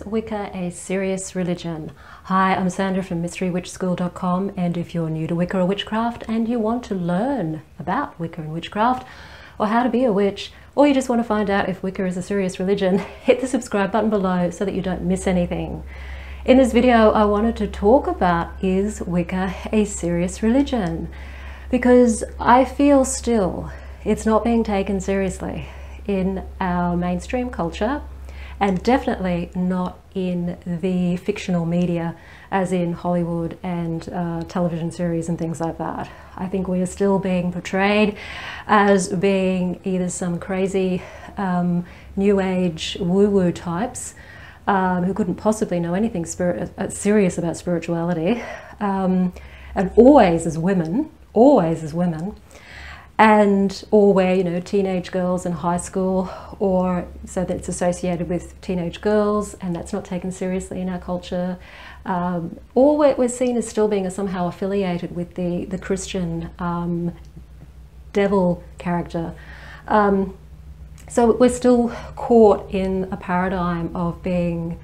Is Wicca a serious religion? Hi, I'm Sandra from mysterywitchschool.com, and if you're new to Wicca or witchcraft and you want to learn about Wicca and witchcraft, or how to be a witch, or you just want to find out if Wicca is a serious religion, hit the subscribe button below so that you don't miss anything. In this video, I wanted to talk about, is Wicca a serious religion? Because I feel still it's not being taken seriously in our mainstream culture, and definitely not in the fictional media, as in Hollywood and television series and things like that. I think we are still being portrayed as being either some crazy new age woo-woo types who couldn't possibly know anything serious about spirituality, and always as women, and or where, you know, teenage girls in high school, or so that's associated with teenage girls, and that's not taken seriously in our culture, or we're seen as still being somehow affiliated with the Christian devil character. So we're still caught in a paradigm of being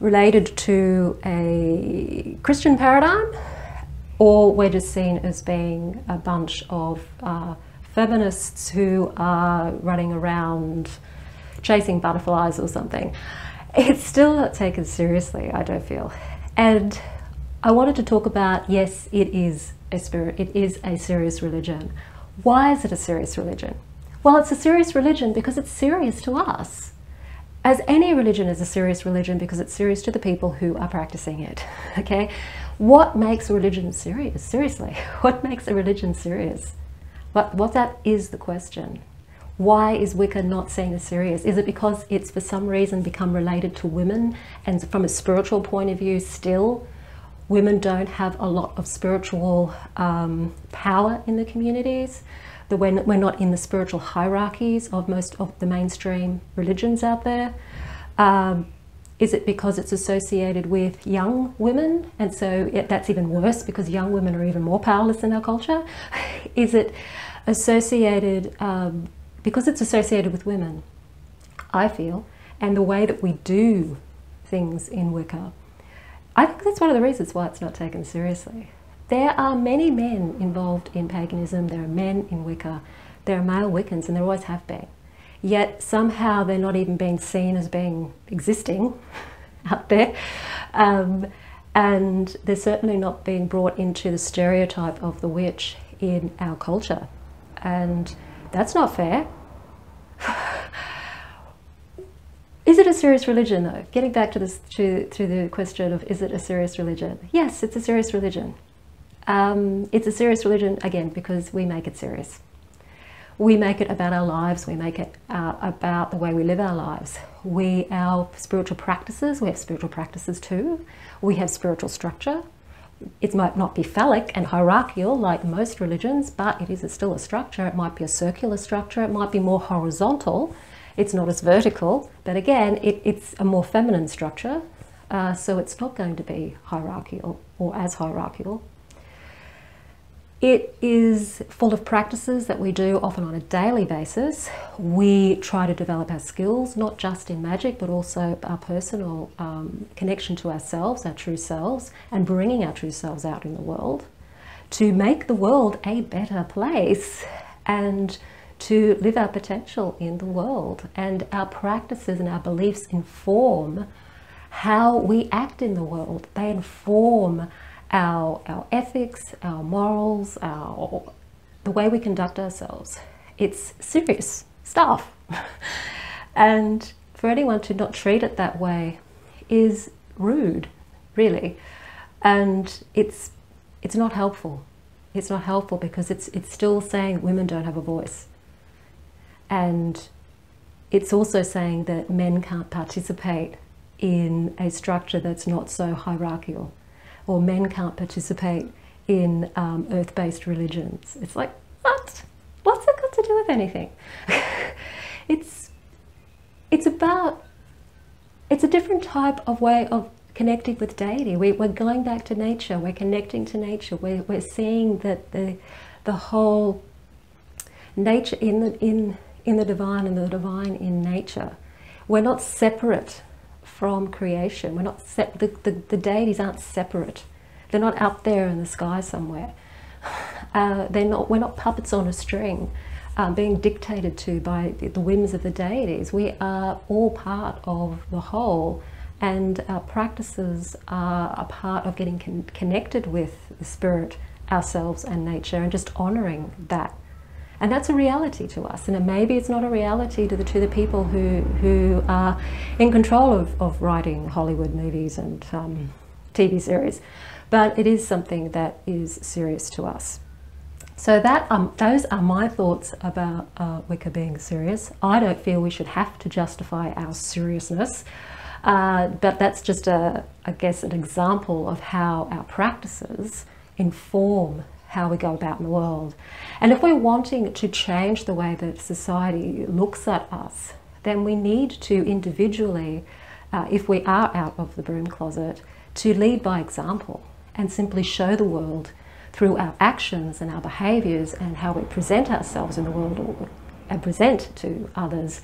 related to a Christian paradigm, or we're just seen as being a bunch of feminists who are running around chasing butterflies or something. It's still not taken seriously, I don't feel. And I wanted to talk about, yes, it is a serious religion. Why is it a serious religion? Well, it's a serious religion because it's serious to us. As any religion is a serious religion because it's serious to the people who are practicing it, okay? What makes a religion serious? Seriously, what makes a religion serious? But what that is the question. Why is Wicca not seen as serious? Is it because it's for some reason become related to women, and from a spiritual point of view still, women don't have a lot of spiritual power in the communities? That we're not in the spiritual hierarchies of most of the mainstream religions out there? Is it because it's associated with young women, and so that's even worse because young women are even more powerless in our culture? Is it associated because it's associated with women, I feel, and the way that we do things in Wicca? I think that's one of the reasons why it's not taken seriously. There are many men involved in paganism, there are men in Wicca, there are male Wiccans, and there always have been. Yet somehow they're not even being seen as being existing out there. And they're certainly not being brought into the stereotype of the witch in our culture. And that's not fair. Is it a serious religion though? Getting back to this, to the question of, is it a serious religion? Yes, it's a serious religion. It's a serious religion, again, because we make it serious. We make it about our lives, we make it about the way we live our lives. Our spiritual practices, we have spiritual practices too. We have spiritual structure. It might not be phallic and hierarchical like most religions, but it is still a structure. It might be a circular structure, it might be more horizontal. It's not as vertical, but again, it's a more feminine structure. So it's not going to be hierarchical or as hierarchical. It is full of practices that we do often on a daily basis. We try to develop our skills, not just in magic, but also our personal connection to ourselves, our true selves, and bringing our true selves out in the world to make the world a better place and to live our potential in the world. And our practices and our beliefs inform how we act in the world. They inform our ethics, our morals, the way we conduct ourselves. It's serious stuff. And for anyone to not treat it that way is rude, really. And it's not helpful. It's not helpful because it's still saying women don't have a voice. And it's also saying that men can't participate in a structure that's not so hierarchical. Or men can't participate in earth-based religions. It's like, what? What's that got to do with anything? It's a different type of way of connecting with deity. We're going back to nature, we're connecting to nature, we're seeing that the whole nature in the divine and the divine in nature. We're not separate from creation. We're not the deities aren't separate. They're not up there in the sky somewhere. We're not puppets on a string being dictated to by the whims of the deities. We are all part of the whole, and our practices are a part of getting connected with the spirit, ourselves and nature, and just honoring that. And that's a reality to us, and maybe it's not a reality to the people who are in control of writing Hollywood movies and TV series, but it is something that is serious to us. So that those are my thoughts about Wicca being serious. I don't feel we should have to justify our seriousness, but that's just I guess an example of how our practices inform how we go about in the world. And if we're wanting to change the way that society looks at us, then we need to individually, if we are out of the broom closet, to lead by example and simply show the world through our actions and our behaviours and how we present ourselves in the world and present to others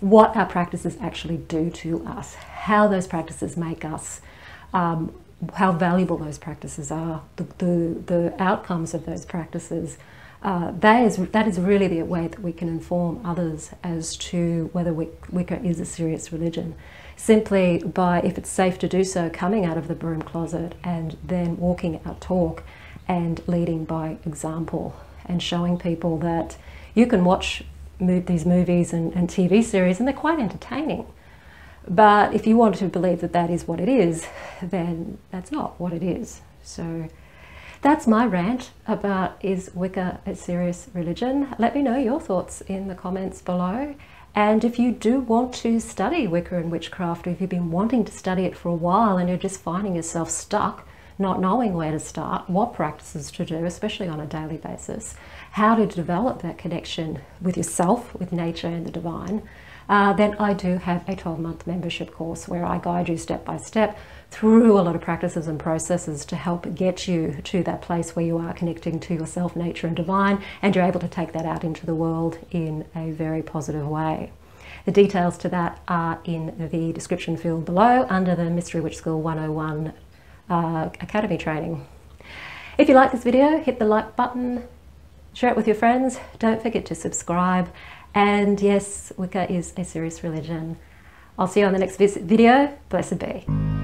what our practices actually do to us, how those practices make us, how valuable those practices are, the outcomes of those practices. That is really the way that we can inform others as to whether Wicca is a serious religion, simply by, if it's safe to do so, coming out of the broom closet and then walking our talk and leading by example and showing people that you can watch these movies and TV series and they're quite entertaining. But if you want to believe that that is what it is, then that's not what it is. So that's my rant about, is Wicca a serious religion? Let me know your thoughts in the comments below. And if you do want to study Wicca and witchcraft, or if you've been wanting to study it for a while and you're just finding yourself stuck, not knowing where to start, what practices to do, especially on a daily basis, how to develop that connection with yourself, with nature and the divine, then I do have a 12-month membership course where I guide you step by step through a lot of practices and processes to help get you to that place where you are connecting to yourself, nature and divine, and you're able to take that out into the world in a very positive way. The details to that are in the description field below under the Mystery Witch School 101 Academy training. If you like this video, hit the like button, share it with your friends, don't forget to subscribe. And yes, Wicca is a serious religion. I'll see you on the next video. Blessed be.